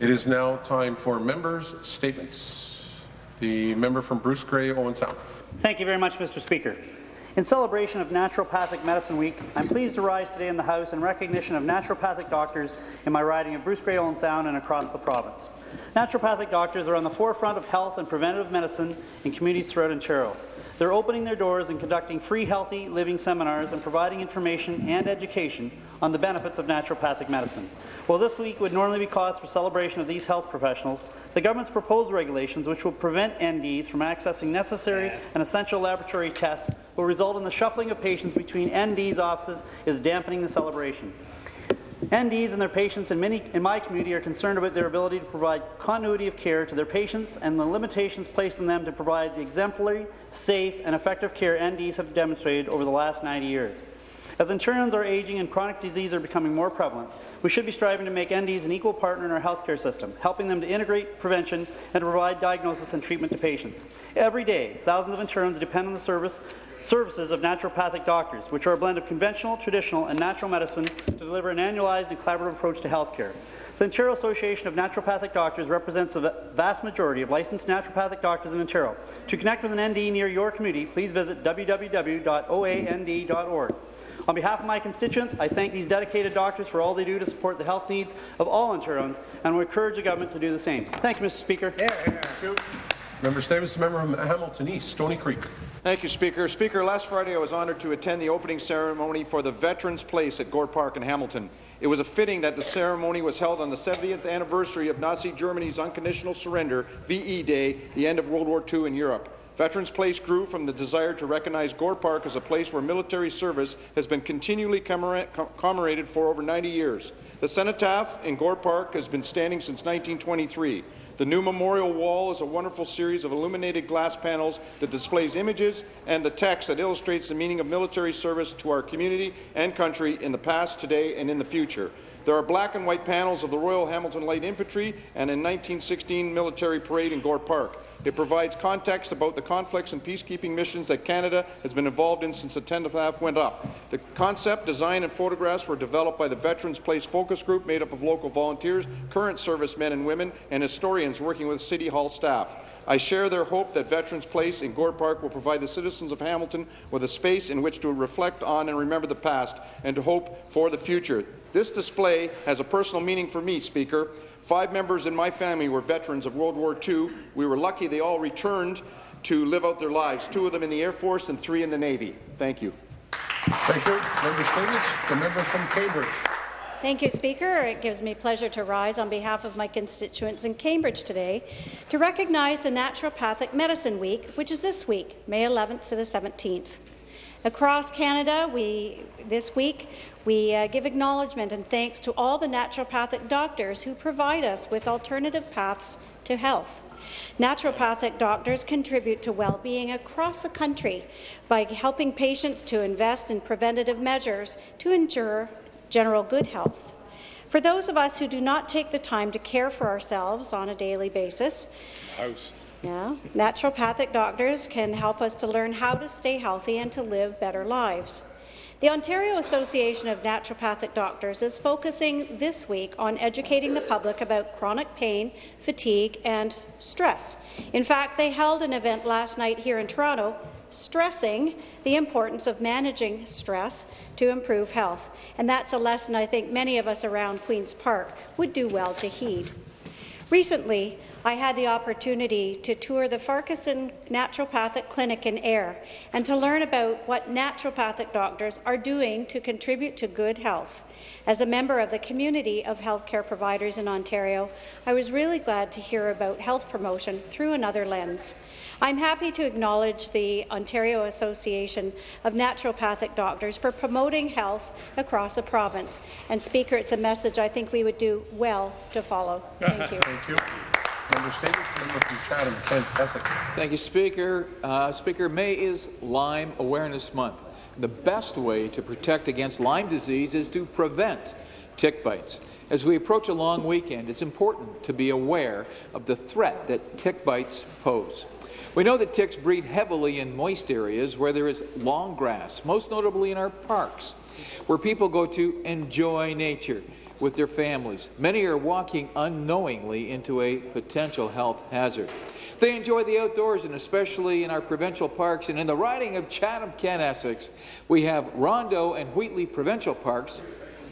It is now time for members' statements. The member from Bruce Gray, Owen Sound. Thank you very much, Mr. Speaker. In celebration of Naturopathic Medicine Week, I'm pleased to rise today in the House in recognition of naturopathic doctors in my riding of Bruce Gray, Owen Sound and across the province. Naturopathic doctors are on the forefront of health and preventative medicine in communities throughout Ontario. They're opening their doors and conducting free healthy living seminars and providing information and education on the benefits of naturopathic medicine. While this week would normally be cause for celebration of these health professionals, the government's proposed regulations, which will prevent NDs from accessing necessary and essential laboratory tests, will result in the shuffling of patients between NDs' offices is dampening the celebration. NDs and their patients in my community are concerned about their ability to provide continuity of care to their patients and the limitations placed on them to provide the exemplary, safe and effective care NDs have demonstrated over the last 90 years. As Ontarians are aging and chronic disease are becoming more prevalent, we should be striving to make NDs an equal partner in our healthcare system, helping them to integrate prevention and to provide diagnosis and treatment to patients. Every day, thousands of Ontarians depend on the services of naturopathic doctors, which are a blend of conventional, traditional and natural medicine to deliver an annualized and collaborative approach to healthcare. The Ontario Association of Naturopathic Doctors represents the vast majority of licensed naturopathic doctors in Ontario. To connect with an ND near your community, please visit www.oand.org. On behalf of my constituents, I thank these dedicated doctors for all they do to support the health needs of all Ontarians, and will encourage the government to do the same. Thank you, Mr. Speaker. Yeah. Member Stavis, the member from Hamilton East, Stony Creek. Thank you, Speaker. Speaker, last Friday I was honoured to attend the opening ceremony for the Veterans Place at Gore Park in Hamilton. It was fitting that the ceremony was held on the 70th anniversary of Nazi Germany's unconditional surrender, VE Day, the end of World War II in Europe. Veterans Place grew from the desire to recognize Gore Park as a place where military service has been continually commemorated for over 90 years. The cenotaph in Gore Park has been standing since 1923. The new memorial wall is a wonderful series of illuminated glass panels that displays images and the text that illustrates the meaning of military service to our community and country in the past, today, and in the future. There are black and white panels of the Royal Hamilton Light Infantry and a 1916 military parade in Gore Park. It provides context about the conflicts and peacekeeping missions that Canada has been involved in since the cenotaph went up. The concept, design and photographs were developed by the Veterans Place Focus Group, made up of local volunteers, current servicemen and women, and historians working with City Hall staff. I share their hope that Veterans Place in Gore Park will provide the citizens of Hamilton with a space in which to reflect on and remember the past and to hope for the future. This display has a personal meaning for me, Speaker. 5 members in my family were veterans of World War II. We were lucky they all returned to live out their lives, 2 of them in the Air Force and 3 in the Navy. Thank you. Thank you. Member Stavis, the member from Cambridge. Thank you, Speaker. It gives me pleasure to rise on behalf of my constituents in Cambridge today to recognize the Naturopathic Medicine Week, which is this week, May 11th to the 17th. Across Canada, this week we give acknowledgement and thanks to all the naturopathic doctors who provide us with alternative paths to health. Naturopathic doctors contribute to well-being across the country by helping patients to invest in preventative measures to ensure general good health. For those of us who do not take the time to care for ourselves on a daily basis, naturopathic doctors can help us to learn how to stay healthy and to live better lives. The Ontario Association of Naturopathic Doctors is focusing this week on educating the public about chronic pain, fatigue and stress. In fact, they held an event last night here in Toronto stressing the importance of managing stress to improve health, and that's a lesson I think many of us around Queen's Park would do well to heed. Recently, I had the opportunity to tour the Farquharson Naturopathic Clinic in Ayr and to learn about what naturopathic doctors are doing to contribute to good health. As a member of the community of healthcare providers in Ontario, I was really glad to hear about health promotion through another lens. I'm happy to acknowledge the Ontario Association of Naturopathic Doctors for promoting health across the province. And, Speaker, it's a message I think we would do well to follow. Thank you. Thank you. Member Stavis, member from Chatham-Kent-Essex. Thank you, Speaker. Speaker, May is Lyme Awareness Month. The best way to protect against Lyme disease is to prevent tick bites. As we approach a long weekend, it's important to be aware of the threat that tick bites pose. We know that ticks breed heavily in moist areas where there is long grass, most notably in our parks, where people go to enjoy nature. with their families. Many are walking unknowingly into a potential health hazard. They enjoy the outdoors, and especially in our provincial parks. And in the riding of Chatham-Kent-Essex, we have Rondo and Wheatley Provincial Parks,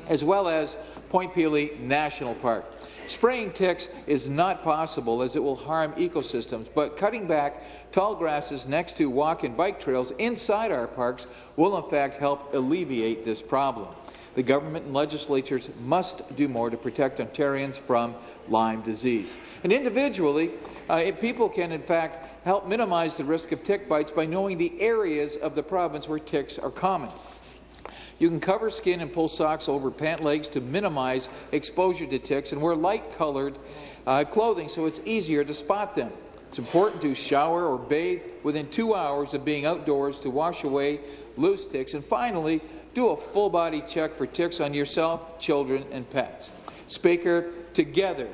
as well as Point Pelee National Park. Spraying ticks is not possible as it will harm ecosystems, but cutting back tall grasses next to walk and bike trails inside our parks will in fact help alleviate this problem. The government and legislatures must do more to protect Ontarians from Lyme disease. And individually, people can in fact help minimize the risk of tick bites by knowing the areas of the province where ticks are common. You can cover skin and pull socks over pant legs to minimize exposure to ticks, and wear light-colored clothing so it's easier to spot them. It's important to shower or bathe within 2 hours of being outdoors to wash away loose ticks. And finally, do a full-body check for ticks on yourself, children, and pets. Speaker, together,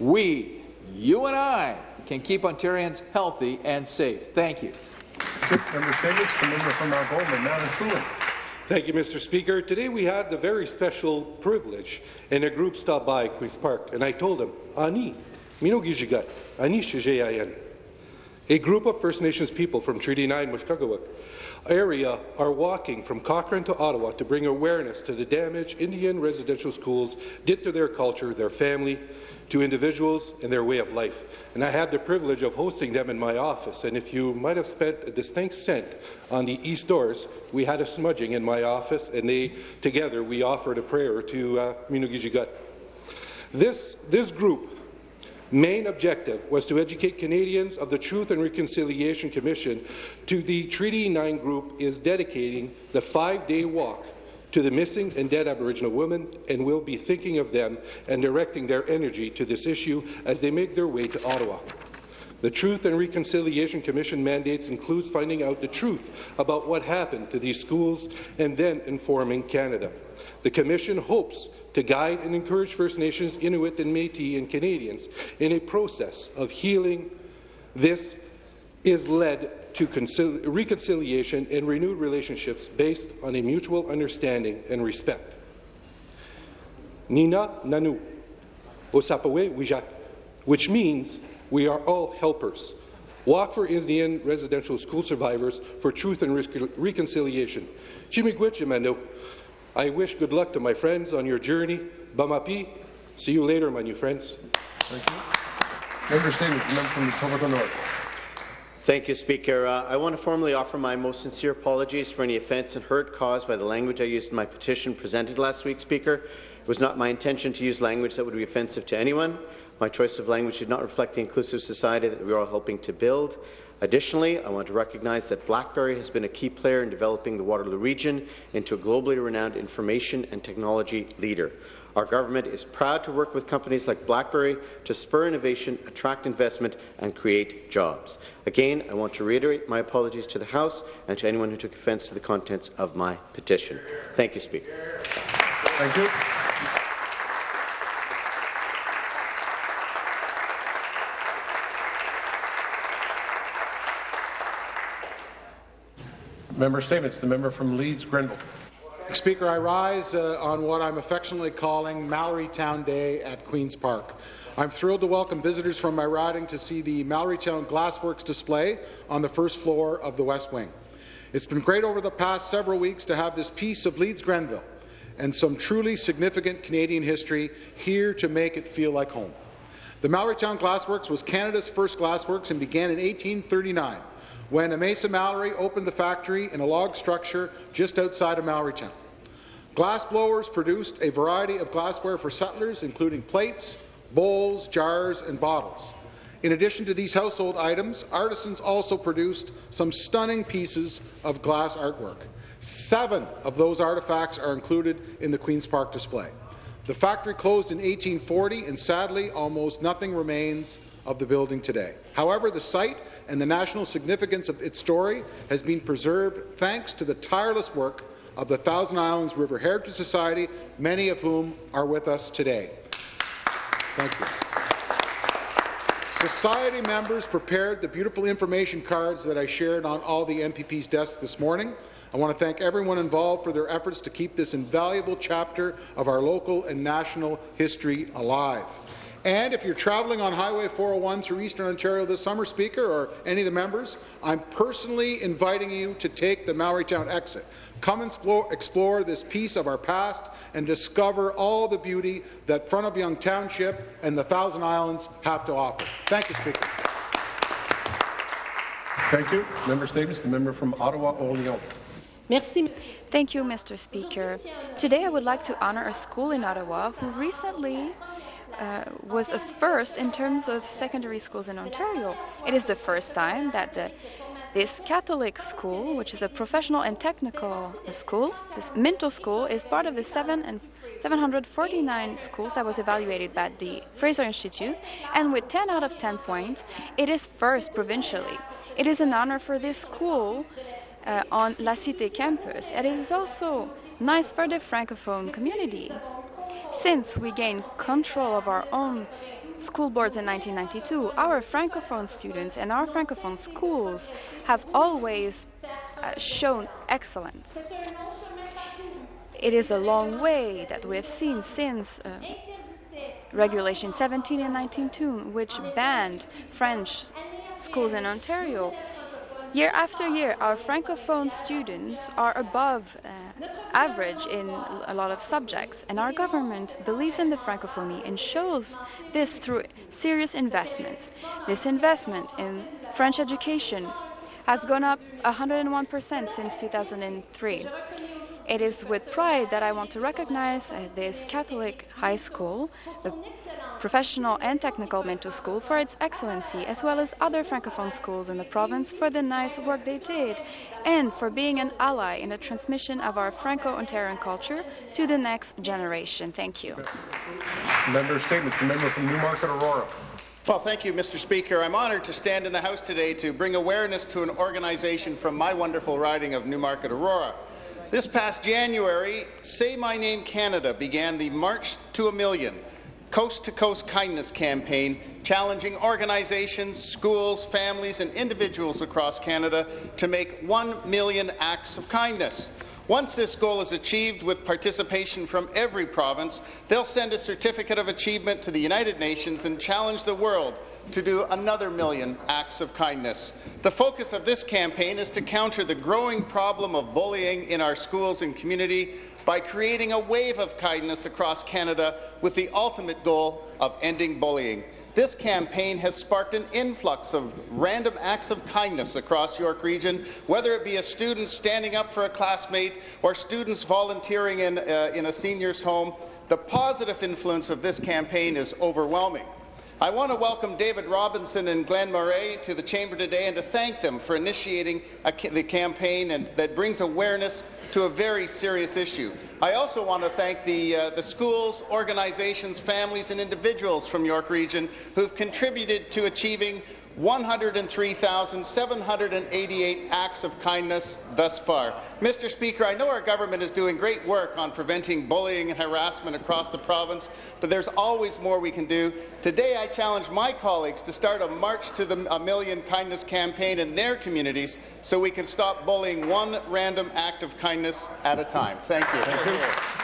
we, you and I, can keep Ontarians healthy and safe. Thank you. Member Savitz, the member from Alberta, Manitoulin. Thank you, Mr. Speaker. Today we had the very special privilege, and a group stopped by Queen's Park, and I told them, Ani, Minogijigat, Ani Shijayan. A group of First Nations people from Treaty 9 Mushkagawak area are walking from Cochrane to Ottawa to bring awareness to the damage Indian residential schools did to their culture, their family, to individuals and their way of life. And I had the privilege of hosting them in my office. And if you might have spent a distinct cent on the east doors, we had a smudging in my office, and they, together, we offered a prayer to Minugijigat. This group's main objective was to educate Canadians of the Truth and Reconciliation Commission to the Treaty 9 group is dedicating the 5-day walk to the missing and dead Aboriginal women, and will be thinking of them and directing their energy to this issue as they make their way to Ottawa. The Truth and Reconciliation Commission mandates includes finding out the truth about what happened to these schools and then informing Canada. The Commission hopes to guide and encourage First Nations, Inuit and Métis and Canadians in a process of healing. This is led to reconciliation and renewed relationships based on a mutual understanding and respect. Nina Nanu, Osapawe Wijak, which means we are all helpers. Walk for Indian residential school survivors for truth and reconciliation. Chimigwitchimando, I wish good luck to my friends on your journey. Bamapi, see you later, my new friends. Thank you. Member Stevens, member from the Toronto North. Thank you, Speaker. I want to formally offer my most sincere apologies for any offence and hurt caused by the language I used in my petition presented last week, Speaker. It was not my intention to use language that would be offensive to anyone. My choice of language did not reflect the inclusive society that we are all helping to build. Additionally, I want to recognize that BlackBerry has been a key player in developing the Waterloo region into a globally renowned information and technology leader. Our government is proud to work with companies like BlackBerry to spur innovation, attract investment, and create jobs. Again, I want to reiterate my apologies to the House and to anyone who took offence to the contents of my petition. Thank you, Speaker. Thank you. Member Statements. The member from Leeds, Grenville. Speaker, I rise on what I'm affectionately calling Mallorytown Day at Queen's Park. I'm thrilled to welcome visitors from my riding to see the Mallorytown Glassworks display on the first floor of the West Wing. It's been great over the past several weeks to have this piece of Leeds Grenville and some truly significant Canadian history here to make it feel like home. The Mallorytown Glassworks was Canada's first glassworks and began in 1839. When Amasa Mallory opened the factory in a log structure just outside of Mallorytown. Glassblowers produced a variety of glassware for settlers, including plates, bowls, jars, and bottles. In addition to these household items, artisans also produced some stunning pieces of glass artwork. 7 of those artifacts are included in the Queen's Park display. The factory closed in 1840, and sadly, almost nothing remains of the building today. However, the site and the national significance of its story has been preserved thanks to the tireless work of the Thousand Islands River Heritage Society, many of whom are with us today. Thank you. Society members prepared the beautiful information cards that I shared on all the MPP's desks this morning. I want to thank everyone involved for their efforts to keep this invaluable chapter of our local and national history alive. And if you're travelling on Highway 401 through Eastern Ontario this summer, Speaker, or any of the members, I'm personally inviting you to take the Mowrytown exit. Come and explore this piece of our past and discover all the beauty that Front of Yonge Township and the Thousand Islands have to offer. Thank you, Speaker. Thank you. Member statements. The member from Ottawa, Orléans. Thank you, Mr. Speaker. Today, I would like to honour a school in Ottawa who recently was a first in terms of secondary schools in Ontario. It is the first time that this Catholic school, which is a professional and technical school, this Minto school, is part of the 749 schools that was evaluated by the Fraser Institute, and with 10 out of 10 points, it is first provincially. It is an honor for this school on La Cité campus. It is also nice for the Francophone community. Since we gained control of our own school boards in 1992, our Francophone students and our Francophone schools have always shown excellence. It is a long way that we have seen since Regulation 17 in 1992, which banned French schools in Ontario. Year after year, our Francophone students are above average in a lot of subjects, and our government believes in the Francophonie and shows this through serious investments. This investment in French education has gone up 101% since 2003. It is with pride that I want to recognize this Catholic high school, the professional and technical Minto school, for its excellency, as well as other Francophone schools in the province for the nice work they did and for being an ally in the transmission of our Franco-Ontarian culture to the next generation. Thank you. Member statements. The member from Newmarket-Aurora. Well, thank you, Mr. Speaker. I'm honoured to stand in the House today to bring awareness to an organisation from my wonderful riding of Newmarket-Aurora. This past January, Say My Name Canada began the March to a Million Coast-to-Coast Kindness Campaign, challenging organizations, schools, families, and individuals across Canada to make 1 million acts of kindness. Once this goal is achieved with participation from every province, they'll send a certificate of achievement to the United Nations and challenge the world to do another 1 million acts of kindness. The focus of this campaign is to counter the growing problem of bullying in our schools and community by creating a wave of kindness across Canada with the ultimate goal of ending bullying. This campaign has sparked an influx of random acts of kindness across York Region, whether it be a student standing up for a classmate or students volunteering in a senior's home. The positive influence of this campaign is overwhelming. I want to welcome David Robinson and Glenn Murray to the Chamber today and to thank them for initiating the campaign that brings awareness to a very serious issue. I also want to thank the schools, organizations, families and individuals from York Region who have contributed to achieving 103,788 acts of kindness thus far. Mr. Speaker, I know our government is doing great work on preventing bullying and harassment across the province, but there's always more we can do. Today, I challenge my colleagues to start a March to a Million Kindness campaign in their communities so we can stop bullying one random act of kindness at a time. Thank you. Thank you.